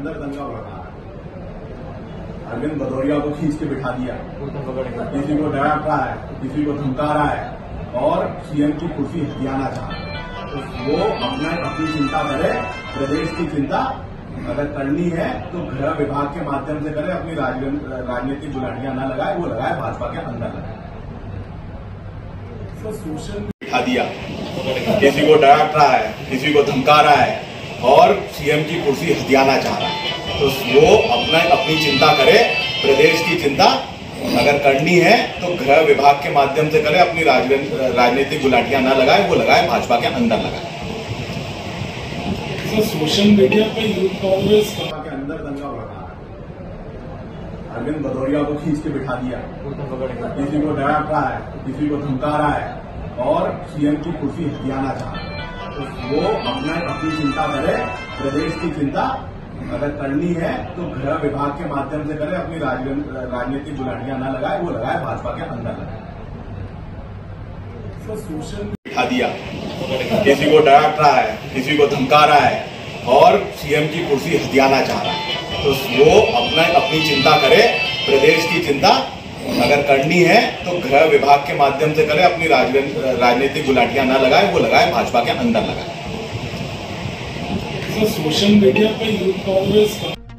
अंदर दंगा बढ़ा है। अरविंद भदौरिया को खींच के बिठा दिया, किसी को डरा रहा है, किसी को धमका रहा है और सीएम की कुर्सी हथियाना चाह रहा है। तो वो अपनी चिंता करे, प्रदेश की चिंता अगर करनी है तो गृह विभाग के माध्यम से करें, अपनी राजनीतिक बुलाटियां न लगाए, वो लगाए भाजपा के अंदर लगाए। तो सोशल बिठा दिया, किसी को डरा रहा है, किसी को धमका रहा है और सीएम की कुर्सी हथियाना चाह रहा है। तो वो अपनी चिंता करे, प्रदेश की चिंता अगर करनी है तो गृह विभाग के माध्यम से करें, अपनी राजनीतिक बुलाटियां न लगाए, वो लगाए भाजपा के अंदर लगाए। सोशल मीडिया पे यूथ कांग्रेस के अंदर दंगा बढ़ा है। अरविंद भदौरिया को खींच के बिठा दिया, किसी को डरा रहा है, किसी को धमका रहा है और सीएम की कुर्सी हथियाना चाह रहा है। तो वो अपनी चिंता करे, प्रदेश की चिंता अगर करनी है तो गृह विभाग के माध्यम से करे, अपनी राजनीतिक बुलाटियां न लगाए, वो लगाए भाजपा के अंदर लगाए। सोशल बिठा दिया, किसी को डरा रहा है, किसी को धमका रहा है और सीएम की कुर्सी हथियाना चाह रहा है। तो वो अपनी चिंता करे, प्रदेश की चिंता अगर करनी है तो गृह विभाग के माध्यम से करे, अपनी राजनीतिक गुलाटियां न लगाए, वो लगाए भाजपा के अंदर लगाए। सोशल मीडिया पे यूथ कांग्रेस।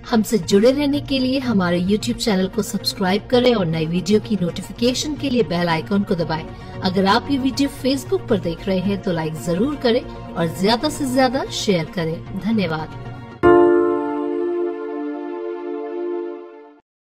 हमसे जुड़े रहने के लिए हमारे YouTube चैनल को सब्सक्राइब करें और नई वीडियो की नोटिफिकेशन के लिए बेल आइकॉन को दबाएं। अगर आप ये वीडियो Facebook पर देख रहे हैं तो लाइक जरूर करें और ज्यादा से ज्यादा शेयर करें। धन्यवाद।